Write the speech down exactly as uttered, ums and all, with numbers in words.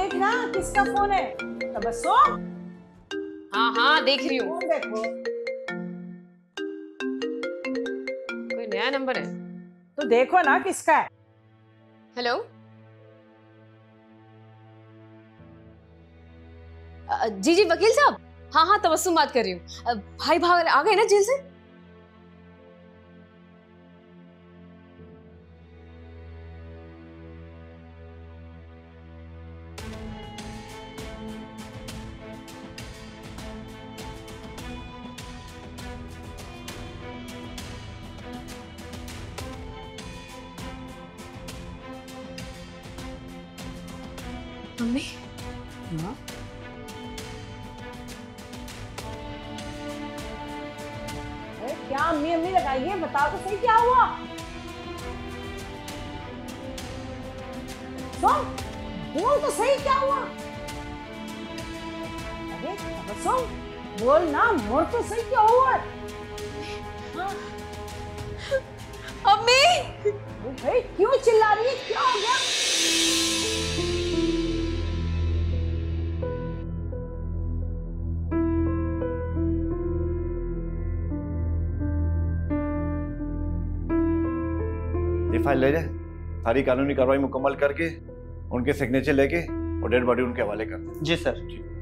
देखना किसका फोन है। तबस्सुम, हाँ हाँ देख रही हूँ। देखो कोई नया नंबर है तो देखो ना किसका है। हेलो, जी जी वकील साहब, हाँ हाँ तबस्सुम बात कर रही हूँ। भाई भाग आ गए ना जेल से? मम्मी, हाँ क्या अम्मी अम्मी लगाइए, बताओ तो सही क्या हुआ। सुन, बोल तो सही क्या हुआ। अरे सुन, बोल ना, मोर तो सही क्या हुआ। अम्मी भाई क्यों चिल्ला रही है, क्या हो गया? फाइल ले जाए, सारी कानूनी कार्रवाई मुकम्मल करके उनके सिग्नेचर लेके और डेड बॉडी उनके हवाले कर। जी सर।